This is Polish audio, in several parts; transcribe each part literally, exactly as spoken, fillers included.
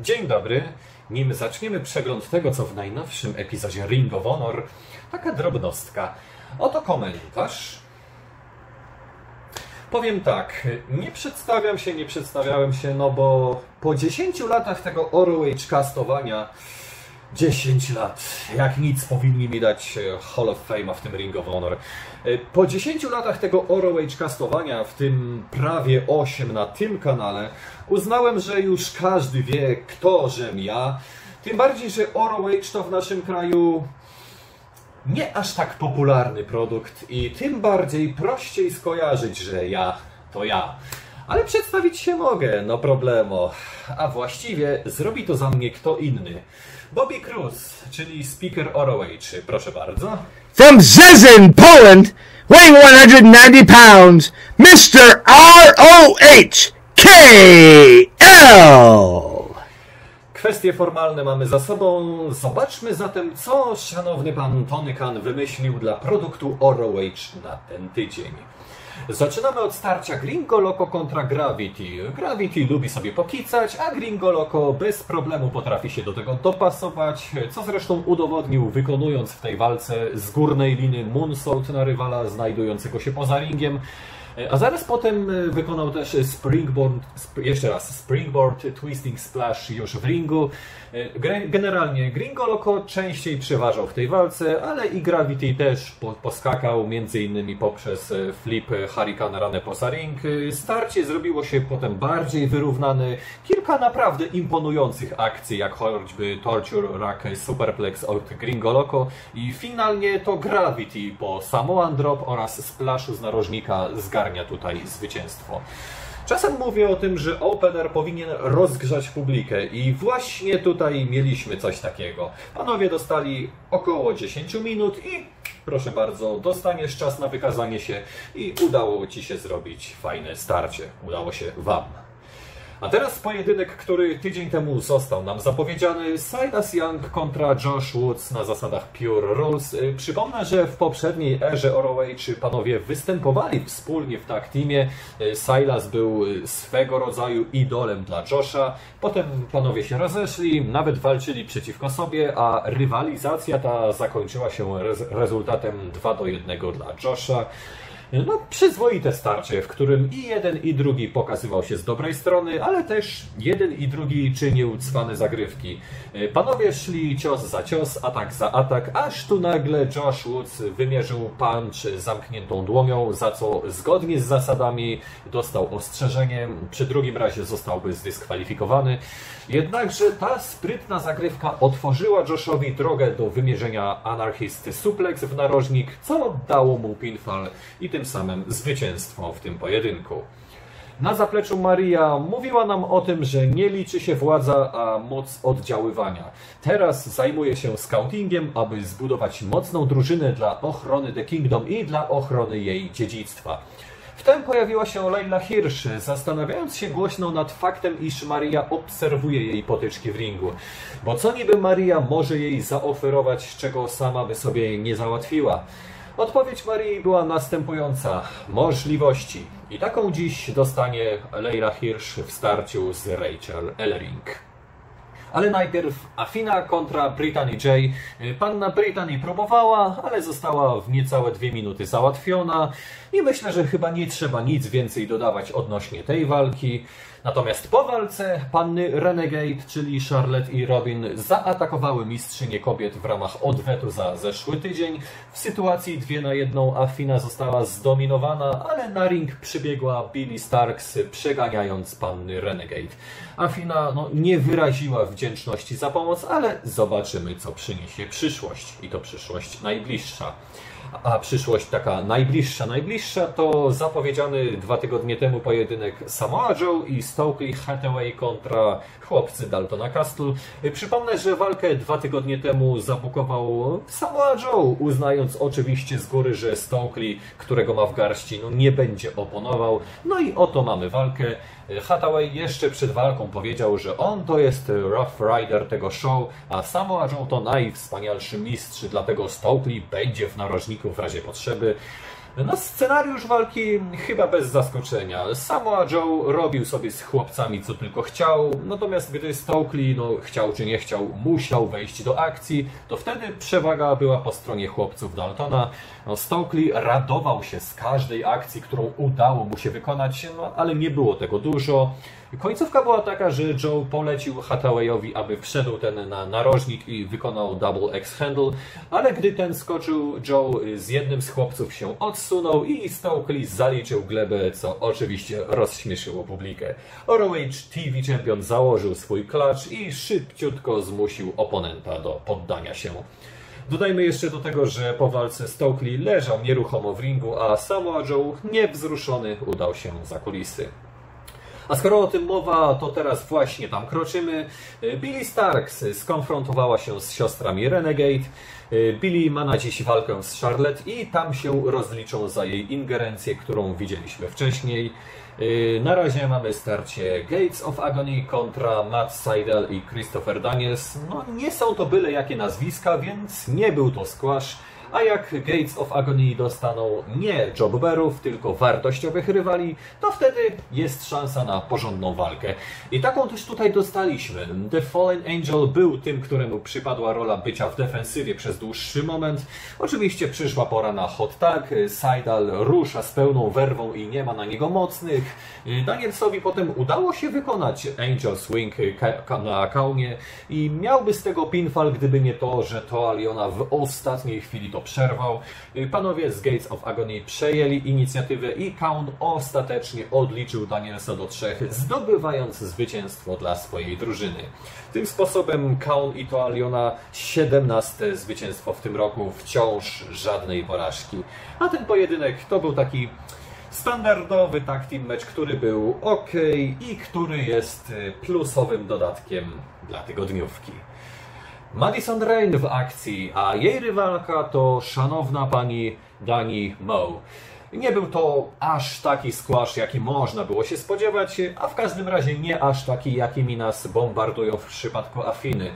Dzień dobry. Nim zaczniemy przegląd tego, co w najnowszym epizodzie Ring of Honor, taka drobnostka. Oto komentarz. Powiem tak, nie przedstawiam się, nie przedstawiałem się, no bo po dziesięciu latach tego R O H castowania, dziesięć lat, jak nic powinni mi dać Hall of Fame'a w tym Ring of Honor. Po dziesięciu latach tego R O H castowania, w tym prawie osiem na tym kanale, uznałem, że już każdy wie, kto żem ja. Tym bardziej, że R O H to w naszym kraju nie aż tak popularny produkt i tym bardziej prościej skojarzyć, że ja to ja. Ale przedstawić się mogę, no problemo. A właściwie zrobi to za mnie kto inny. Bobby Cruz, czyli speaker R O H, proszę bardzo. From Szczecin, Poland, weighing sto dziewięćdziesiąt pounds, mister R O H K L. Kwestie formalne mamy za sobą. Zobaczmy zatem, co szanowny pan Tony Khan wymyślił dla produktu R O H na ten tydzień. Zaczynamy od starcia Gringo Loco kontra Gravity. Gravity lubi sobie pokicać, a Gringo Loco bez problemu potrafi się do tego dopasować, co zresztą udowodnił, wykonując w tej walce z górnej liny Moonsault na rywala znajdującego się poza ringiem. A zaraz potem wykonał też Springboard, jeszcze raz Springboard Twisting Splash już w ringu. Generalnie Gringo Loco częściej przeważał w tej walce, ale i Gravity też poskakał, m.in. poprzez flip Hurricane Runę poza ring. Starcie zrobiło się potem bardziej wyrównane. Kilka naprawdę imponujących akcji, jak choćby Torture Rock, Superplex od Gringo Loco i finalnie to Gravity po Samoan Drop oraz splashu z narożnika zgarnięcia tutaj zwycięstwo. Czasem mówię o tym, że opener powinien rozgrzać publikę i właśnie tutaj mieliśmy coś takiego. Panowie dostali około dziesięć minut i proszę bardzo, dostaniesz czas na wykazanie się i udało ci się zrobić fajne starcie. Udało się wam. A teraz pojedynek, który tydzień temu został nam zapowiedziany. Silas Young kontra Josh Woods na zasadach Pure Rules. Przypomnę, że w poprzedniej erze R O H panowie występowali wspólnie w tag teamie. Silas był swego rodzaju idolem dla Josha. Potem panowie się rozeszli, nawet walczyli przeciwko sobie, a rywalizacja ta zakończyła się rezultatem dwa do jednego dla Josha. No, przyzwoite starcie, w którym i jeden i drugi pokazywał się z dobrej strony, ale też jeden i drugi czynił cwane zagrywki. Panowie szli cios za cios, atak za atak, aż tu nagle Josh Woods wymierzył punch zamkniętą dłonią, za co zgodnie z zasadami dostał ostrzeżenie, przy drugim razie zostałby zdyskwalifikowany. Jednakże ta sprytna zagrywka otworzyła Joshowi drogę do wymierzenia anarchisty suplex w narożnik, co dało mu pinfall i tym samym zwycięstwo w tym pojedynku. Na zapleczu Maria mówiła nam o tym, że nie liczy się władza, a moc oddziaływania. Teraz zajmuje się scoutingiem, aby zbudować mocną drużynę dla ochrony The Kingdom i dla ochrony jej dziedzictwa. Wtem pojawiła się Leyla Hirsch, zastanawiając się głośno nad faktem, iż Maria obserwuje jej potyczki w ringu. Bo co niby Maria może jej zaoferować, czego sama by sobie nie załatwiła? Odpowiedź Marii była następująca. Możliwości. I taką dziś dostanie Leyla Hirsch w starciu z Rachel Ellering. Ale najpierw Athena kontra Brittany J. Panna Brittany próbowała, ale została w niecałe dwie minuty załatwiona. I myślę, że chyba nie trzeba nic więcej dodawać odnośnie tej walki. Natomiast po walce panny Renegade, czyli Charlotte i Robin, zaatakowały mistrzynię kobiet w ramach odwetu za zeszły tydzień. W sytuacji dwie na jedną Athena została zdominowana, ale na ring przybiegła Billy Starks, przeganiając panny Renegade. Athena no, nie wyraziła wdzięczności za pomoc, ale zobaczymy, co przyniesie przyszłość i to przyszłość najbliższa. A przyszłość taka najbliższa, najbliższa to zapowiedziany dwa tygodnie temu pojedynek Samoa Joe i Stokely Hathaway kontra chłopcy Daltona Castle. Przypomnę, że walkę dwa tygodnie temu zabukował Samoa Joe, uznając oczywiście z góry, że Stokely, którego ma w garści, no nie będzie oponował. No i oto mamy walkę. Hathaway jeszcze przed walką powiedział, że on to jest Rough Rider tego show, a Samoa Joe to najwspanialszy mistrz, dlatego Stokely będzie w narożniku w razie potrzeby. No, scenariusz walki chyba bez zaskoczenia. Samoa Joe robił sobie z chłopcami co tylko chciał, natomiast gdy Stokely, no chciał czy nie chciał, musiał wejść do akcji, to wtedy przewaga była po stronie chłopców Daltona. No, Stokely radował się z każdej akcji, którą udało mu się wykonać, no, ale nie było tego dużo. Końcówka była taka, że Joe polecił Hathawayowi, aby wszedł ten na narożnik i wykonał double X handle, ale gdy ten skoczył, Joe z jednym z chłopców się odsunął i Stokely zaliczył glebę, co oczywiście rozśmieszyło publikę. R O H T V Champion założył swój klacz i szybciutko zmusił oponenta do poddania się. Dodajmy jeszcze do tego, że po walce Stokely leżał nieruchomo w ringu, a Samoa Joe niewzruszony udał się za kulisy. A skoro o tym mowa, to teraz właśnie tam kroczymy. Billy Starks skonfrontowała się z siostrami Renegade. Billy ma na dziś walkę z Charlotte i tam się rozliczą za jej ingerencję, którą widzieliśmy wcześniej. Na razie mamy starcie Gates of Agony kontra Matt Seidel i Christopher Daniels. No, nie są to byle jakie nazwiska, więc nie był to squash. A jak Gates of Agony dostaną nie jobberów, tylko wartościowych rywali, to wtedy jest szansa na porządną walkę. I taką też tutaj dostaliśmy. The Fallen Angel był tym, któremu przypadła rola bycia w defensywie przez dłuższy moment. Oczywiście przyszła pora na hot tag. Seidel rusza z pełną werwą i nie ma na niego mocnych. Danielsowi potem udało się wykonać Angel Swing na Kaunie i miałby z tego pinfall, gdyby nie to, że Toaliona w ostatniej chwili to przerwał. Panowie z Gates of Agony przejęli inicjatywę i Kaun ostatecznie odliczył Danielsa do trzech, zdobywając zwycięstwo dla swojej drużyny. Tym sposobem Kaun i Toaliona siedemnaste zwycięstwo w tym roku, wciąż żadnej porażki. A ten pojedynek to był taki standardowy tag team mecz, który był ok i który jest plusowym dodatkiem dla tygodniówki. Madison Rayne w akcji, a jej rywalka to szanowna pani Dani Moe. Nie był to aż taki squash, jaki można było się spodziewać, a w każdym razie nie aż taki, jakimi nas bombardują w przypadku Atheny.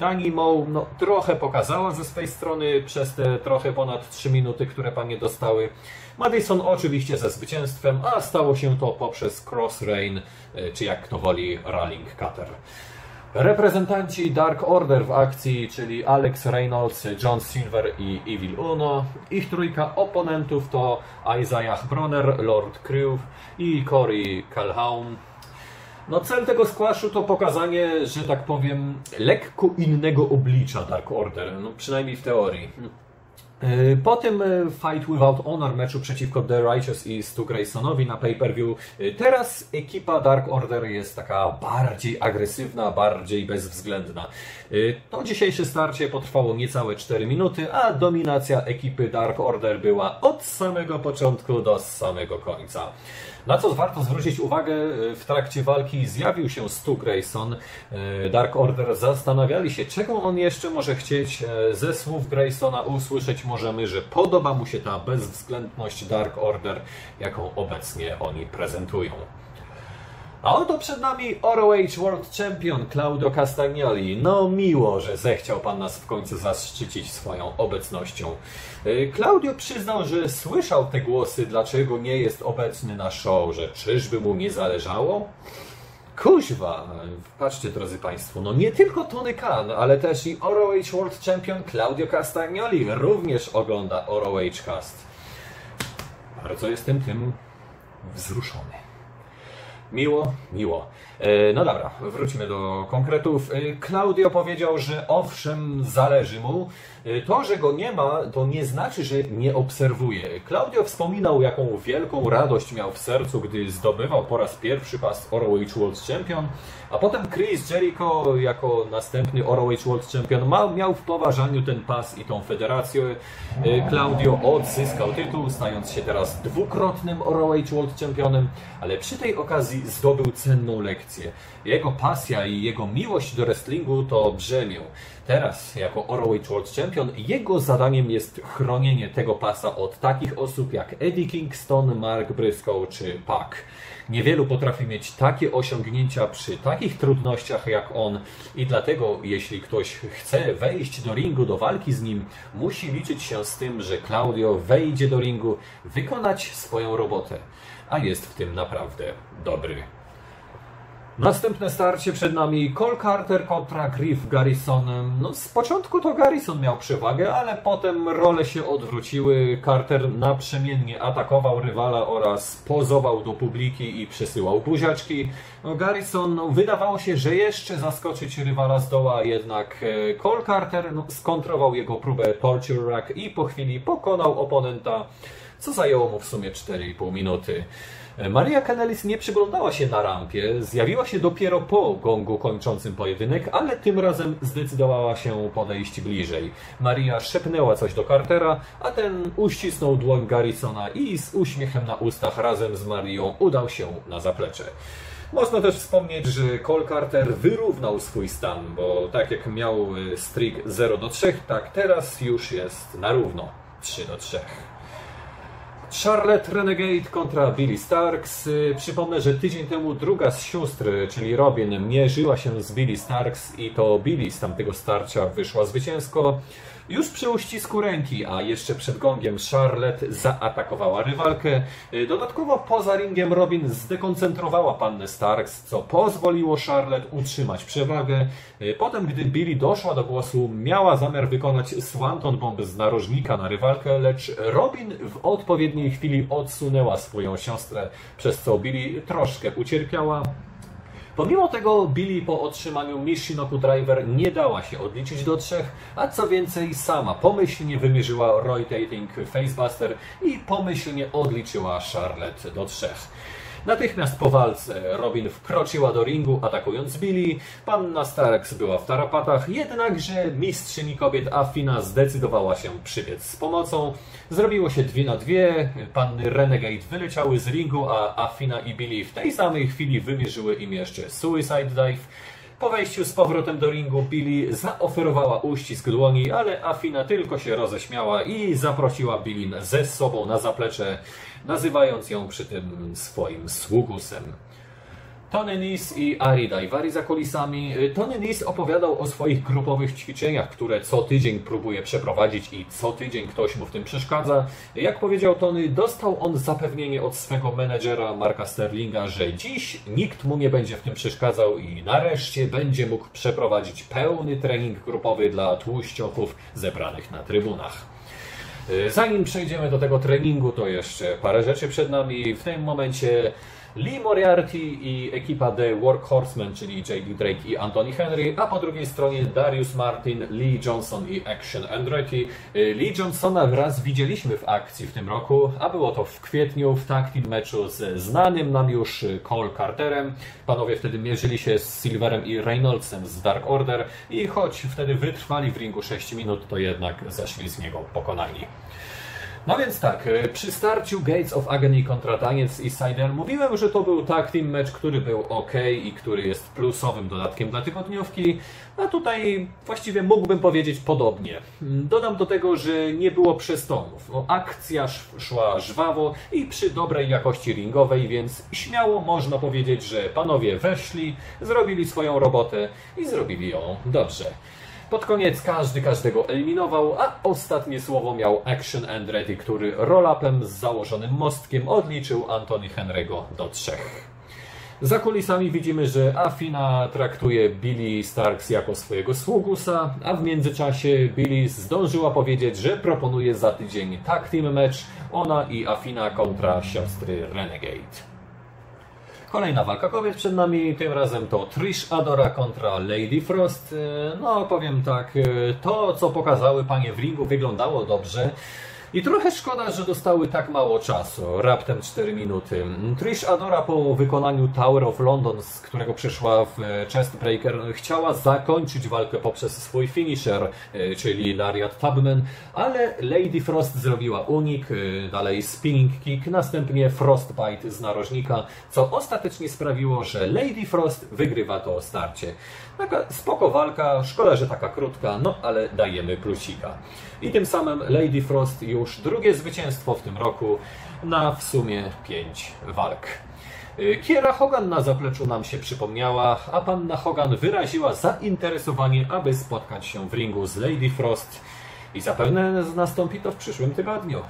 Dani Moe no, trochę pokazała ze swej strony przez te trochę ponad trzy minuty, które panie dostały. Madison oczywiście ze zwycięstwem, a stało się to poprzez cross rain, czy jak kto woli, rolling cutter. Reprezentanci Dark Order w akcji, czyli Alex Reynolds, John Silver i Evil Uno. Ich trójka oponentów to Isaiah Bronner, Lord Crew i Corey Calhoun. No, cel tego squashu to pokazanie, że tak powiem, lekko innego oblicza Dark Order, no, przynajmniej w teorii. Po tym Fight Without Honor meczu przeciwko The Righteous i Stu Graysonowi na pay-per-view, teraz ekipa Dark Order jest taka bardziej agresywna, bardziej bezwzględna. To dzisiejsze starcie potrwało niecałe cztery minuty, a dominacja ekipy Dark Order była od samego początku do samego końca. Na co warto zwrócić uwagę, w trakcie walki zjawił się Stu Grayson. Dark Order zastanawiali się, czego on jeszcze może chcieć. Ze słów Graysona usłyszeć możemy, że podoba mu się ta bezwzględność Dark Order, jaką obecnie oni prezentują. A oto przed nami R O H World Champion Claudio Castagnoli. No miło, że zechciał pan nas w końcu zaszczycić swoją obecnością. Claudio przyznał, że słyszał te głosy, dlaczego nie jest obecny na show, że czyżby mu nie zależało? Kuźwa, patrzcie drodzy Państwo, no nie tylko Tony Khan, ale też i R O H World Champion Claudio Castagnoli również ogląda R O H Cast. Bardzo jestem tym wzruszony. Miło, miło. No dobra, wróćmy do konkretów. Claudio powiedział, że owszem, zależy mu. To, że go nie ma, to nie znaczy, że nie obserwuje. Claudio wspominał, jaką wielką radość miał w sercu, gdy zdobywał po raz pierwszy pas R O H World Champion, a potem Chris Jericho jako następny R O H World Champion miał w poważaniu ten pas i tą federację. Claudio odzyskał tytuł, stając się teraz dwukrotnym R O H World Championem, ale przy tej okazji zdobył cenną lekcję. Jego pasja i jego miłość do wrestlingu to brzemię. Teraz, jako R O H World Champion, jego zadaniem jest chronienie tego pasa od takich osób jak Eddie Kingston, Mark Briscoe czy Pac. Niewielu potrafi mieć takie osiągnięcia przy takich trudnościach jak on i dlatego jeśli ktoś chce wejść do ringu, do walki z nim, musi liczyć się z tym, że Claudio wejdzie do ringu, wykonać swoją robotę, a jest w tym naprawdę dobry. Następne starcie przed nami Cole Carter kontra Griff Garrisonem. No, z początku to Garrison miał przewagę, ale potem role się odwróciły. Carter naprzemiennie atakował rywala oraz pozował do publiki i przesyłał buziaczki. No, Garrison, no, wydawało się, że jeszcze zaskoczyć rywala zdoła, jednak Cole Carter no, skontrował jego próbę Torture Rock i po chwili pokonał oponenta, co zajęło mu w sumie cztery i pół minuty. Maria Kanellis nie przyglądała się na rampie, zjawiła się dopiero po gongu kończącym pojedynek, ale tym razem zdecydowała się podejść bliżej. Maria szepnęła coś do Cartera, a ten uścisnął dłoń Garrisona i z uśmiechem na ustach razem z Marią udał się na zaplecze. Można też wspomnieć, że Cole Carter wyrównał swój stan, bo tak jak miał streak zero do trzech, tak teraz już jest na równo trzy do trzech. Charlotte Renegade kontra Billy Starks. Przypomnę, że tydzień temu druga z sióstr, czyli Robin, mierzyła się z Billy Starks i to Billy z tamtego starcia wyszła zwycięsko. Już przy uścisku ręki, a jeszcze przed gongiem Charlotte zaatakowała rywalkę. Dodatkowo poza ringiem Robin zdekoncentrowała pannę Starks, co pozwoliło Charlotte utrzymać przewagę. Potem, gdy Billy doszła do głosu, miała zamiar wykonać Swanton Bomb z narożnika na rywalkę, lecz Robin w odpowiedniej chwili odsunęła swoją siostrę, przez co Billy troszkę ucierpiała. Pomimo tego Billy po otrzymaniu Michinoku Driver nie dała się odliczyć do trzech, a co więcej sama pomyślnie wymierzyła Rotating Facebuster i pomyślnie odliczyła Charlotte do trzech. Natychmiast po walce Robin wkroczyła do ringu, atakując Billy. Panna Starks była w tarapatach, jednakże mistrzyni kobiet Athena zdecydowała się przybiec z pomocą. Zrobiło się dwie na dwie, panny Renegade wyleciały z ringu, a Athena i Billy w tej samej chwili wymierzyły im jeszcze Suicide Dive. Po wejściu z powrotem do ringu Billy zaoferowała uścisk dłoni, ale Athena tylko się roześmiała i zaprosiła Billy ze sobą na zaplecze, nazywając ją przy tym swoim sługusem. Tony Nese i Ari Daivari za kulisami. Tony Nese opowiadał o swoich grupowych ćwiczeniach, które co tydzień próbuje przeprowadzić i co tydzień ktoś mu w tym przeszkadza. Jak powiedział Tony, dostał on zapewnienie od swego menedżera Marka Sterlinga, że dziś nikt mu nie będzie w tym przeszkadzał i nareszcie będzie mógł przeprowadzić pełny trening grupowy dla tłuścioków zebranych na trybunach. Zanim przejdziemy do tego treningu, to jeszcze parę rzeczy przed nami. W tym momencie Lee Moriarty i ekipa The Workhorsemen, czyli J D Drake i Anthony Henry, a po drugiej stronie Darius Martin, Lee Johnson i Action Andretti. Lee Johnsona wraz widzieliśmy w akcji w tym roku, a było to w kwietniu w tag team meczu z znanym nam już Cole Carterem. Panowie wtedy mierzyli się z Silverem i Reynoldsem z Dark Order i choć wtedy wytrwali w ringu sześć minut, to jednak zeszli z niego pokonani. No więc tak, przy starciu Gates of Agony kontra Daniels i Sider mówiłem, że to był tag team mecz, który był ok i który jest plusowym dodatkiem dla tygodniówki, a tutaj właściwie mógłbym powiedzieć podobnie. Dodam do tego, że nie było przestonów. No, akcja szła żwawo i przy dobrej jakości ringowej, więc śmiało można powiedzieć, że panowie weszli, zrobili swoją robotę i zrobili ją dobrze. Pod koniec każdy każdego eliminował, a ostatnie słowo miał Action Andretti, który roll-upem z założonym mostkiem odliczył Anthony Henry'ego do trzech. Za kulisami widzimy, że Athena traktuje Billy Starks jako swojego sługusa, a w międzyczasie Billy zdążyła powiedzieć, że proponuje za tydzień tag team mecz ona i Athena kontra siostry Renegade. Kolejna walka kobiet przed nami, tym razem to Trish Adora kontra Lady Frost. No powiem tak, to co pokazały panie w ringu wyglądało dobrze i trochę szkoda, że dostały tak mało czasu, raptem cztery minuty. Trish Adora po wykonaniu Tower of London, z którego przyszła w chestbreaker, chciała zakończyć walkę poprzez swój finisher, czyli Lariat Tubman, ale Lady Frost zrobiła unik, dalej spinning kick, następnie frostbite z narożnika, co ostatecznie sprawiło, że Lady Frost wygrywa to starcie. Taka spoko walka, szkoda, że taka krótka, no ale dajemy plusika. I tym samym Lady Frost już drugie zwycięstwo w tym roku na w sumie pięć walk. Kiera Hogan na zapleczu nam się przypomniała, a panna Hogan wyraziła zainteresowanie, aby spotkać się w ringu z Lady Frost i zapewne nastąpi to w przyszłym tygodniu.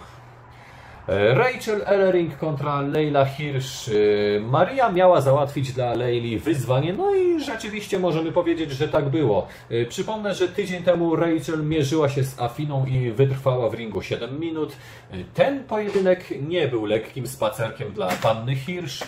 Rachel Ellering kontra Leyla Hirsch. Maria miała załatwić dla Leyli wyzwanie, no i rzeczywiście możemy powiedzieć, że tak było. Przypomnę, że tydzień temu Rachel mierzyła się z Afiną i wytrwała w ringu siedem minut. Ten pojedynek nie był lekkim spacerkiem dla panny Hirsch.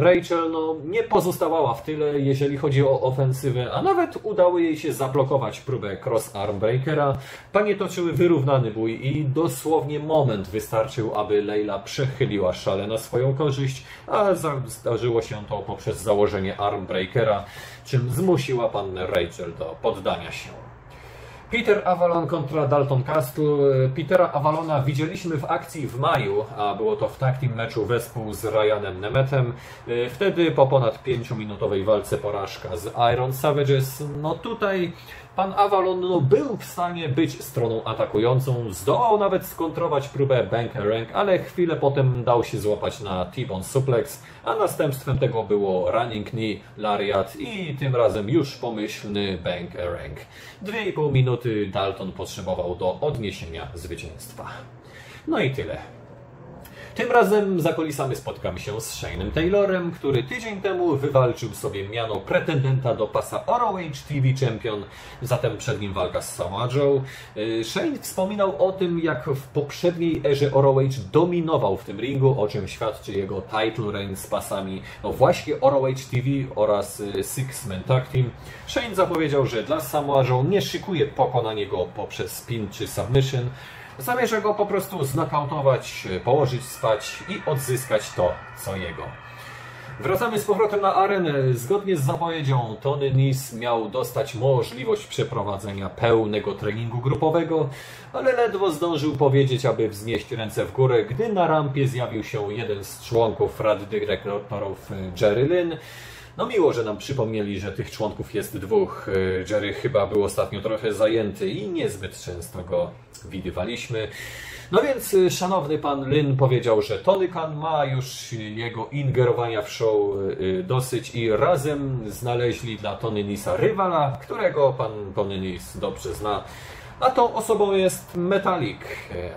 Rachel no, nie pozostawała w tyle, jeżeli chodzi o ofensywę, a nawet udało jej się zablokować próbę cross arm breakera. Panie toczyły wyrównany bój i dosłownie moment wystarczył, aby Leyla przechyliła szalę na swoją korzyść, a zdarzyło się to poprzez założenie arm breakera, czym zmusiła pannę Rachel do poddania się. Peter Avalon kontra Dalton Castle. Petera Avalona widzieliśmy w akcji w maju, a było to w takim meczu wespół z Ryanem Nemeth'em. Wtedy po ponad pięciominutowej walce porażka z Iron Savages. No tutaj pan Avalon no, był w stanie być stroną atakującą, zdołał nawet skontrować próbę Bank and Rank, ale chwilę potem dał się złapać na T-Bone Suplex, a następstwem tego było Running Knee, Lariat i tym razem już pomyślny Bank and Rank. dwie i pół minuty Dalton potrzebował do odniesienia zwycięstwa. No i tyle. Tym razem za kulisami spotkamy się z Shane'em Taylorem, który tydzień temu wywalczył sobie miano pretendenta do pasa R O H T V Champion, zatem przed nim walka z Samoa Joe. Shane wspominał o tym, jak w poprzedniej erze R O H dominował w tym ringu, o czym świadczy jego title reign z pasami no właśnie R O H T V oraz Six Man Tag Team. Shane zapowiedział, że dla Samoa Joe nie szykuje pokonania go poprzez pin czy submission. Zamierza go po prostu znokautować, położyć spać i odzyskać to, co jego. Wracamy z powrotem na arenę. Zgodnie z zapowiedzią Tony Nese miał dostać możliwość przeprowadzenia pełnego treningu grupowego, ale ledwo zdążył powiedzieć, aby wznieść ręce w górę, gdy na rampie zjawił się jeden z członków Rady Dyrektorów, Jerry Lynn. No miło, że nam przypomnieli, że tych członków jest dwóch. Jerry chyba był ostatnio trochę zajęty i niezbyt często go widywaliśmy. No więc szanowny pan Lynn powiedział, że Tony Khan ma już jego ingerowania w show dosyć i razem znaleźli dla Tony Nisa rywala, którego pan Tony Nese dobrze zna. A tą osobą jest Metalik.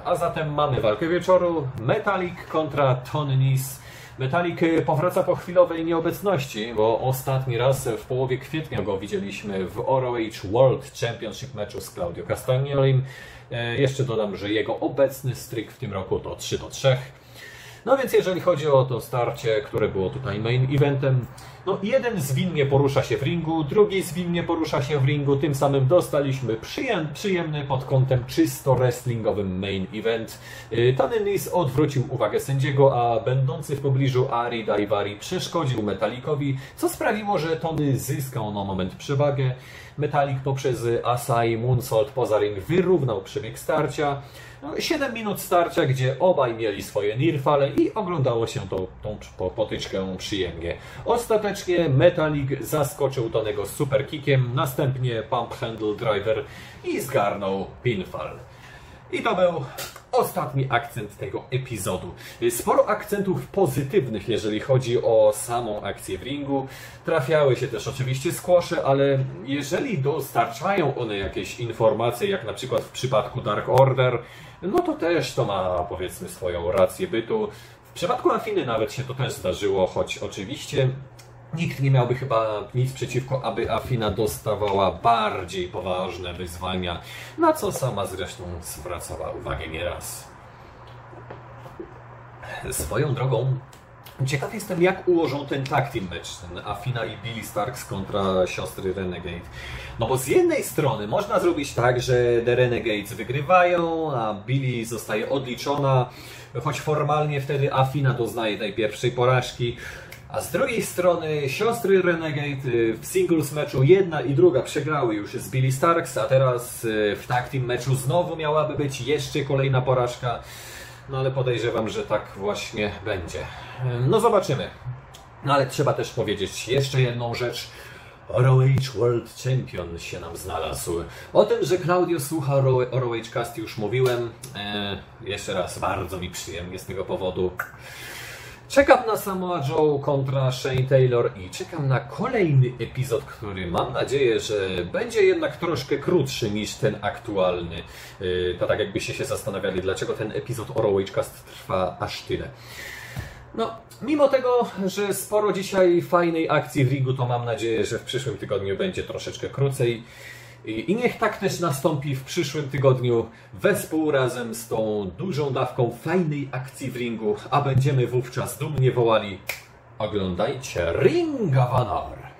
A zatem mamy walkę wieczoru. Metalik kontra Tony Nese. Metalik powraca po chwilowej nieobecności, bo ostatni raz w połowie kwietnia go widzieliśmy w R O H World Championship meczu z Claudio Castagnolim. Jeszcze dodam, że jego obecny stryk w tym roku to trzy do trzech. No więc jeżeli chodzi o to starcie, które było tutaj main eventem, no jeden zwinnie porusza się w ringu, drugi zwinnie porusza się w ringu, tym samym dostaliśmy przyjemny pod kątem czysto wrestlingowym main event. Tony Nese odwrócił uwagę sędziego, a będący w pobliżu Ari Daivari przeszkodził Metalikowi, co sprawiło, że Tony zyskał na moment przewagę. Metalik poprzez Asai Moonsault poza ring wyrównał przebieg starcia. siedem minut starcia, gdzie obaj mieli swoje nirfale i oglądało się to, tą potyczkę przyjemnie. Ostatecznie Metalik zaskoczył Tonego superkickiem, następnie pump handle driver i zgarnął pinfall. I to był ostatni akcent tego epizodu. Sporo akcentów pozytywnych, jeżeli chodzi o samą akcję w ringu. Trafiały się też oczywiście squashe, ale jeżeli dostarczają one jakieś informacje, jak na przykład w przypadku Dark Order, no to też to ma, powiedzmy, swoją rację bytu. W przypadku Atheny nawet się to też zdarzyło, choć oczywiście nikt nie miałby chyba nic przeciwko, aby Athena dostawała bardziej poważne wyzwania, na co sama zresztą zwracała uwagę nieraz. Swoją drogą, ciekaw jestem, jak ułożą ten tag team match, ten Athena i Billy Starks kontra siostry Renegade. No bo z jednej strony można zrobić tak, że The Renegades wygrywają, a Billy zostaje odliczona, choć formalnie wtedy Athena doznaje tej pierwszej porażki. A z drugiej strony siostry Renegade w singles meczu jedna i druga przegrały już z Billy Starks, a teraz w tag team meczu znowu miałaby być jeszcze kolejna porażka. No ale podejrzewam, że tak właśnie będzie. No zobaczymy. No ale trzeba też powiedzieć jeszcze jedną rzecz. R O H World Champion się nam znalazł. O tym, że Claudio słucha R O H Cast już mówiłem. Eee, jeszcze raz, bardzo mi przyjemnie z tego powodu. Czekam na Samoa Joe kontra Shane Taylor i czekam na kolejny epizod, który mam nadzieję, że będzie jednak troszkę krótszy niż ten aktualny. To tak jakbyście się zastanawiali, dlaczego ten epizod o ROHcast trwa aż tyle. No, mimo tego, że sporo dzisiaj fajnej akcji w ringu, to mam nadzieję, że w przyszłym tygodniu będzie troszeczkę krócej. I niech tak też nastąpi w przyszłym tygodniu wespół razem z tą dużą dawką fajnej akcji w ringu, a będziemy wówczas dumnie wołali: oglądajcie Ring of Honor!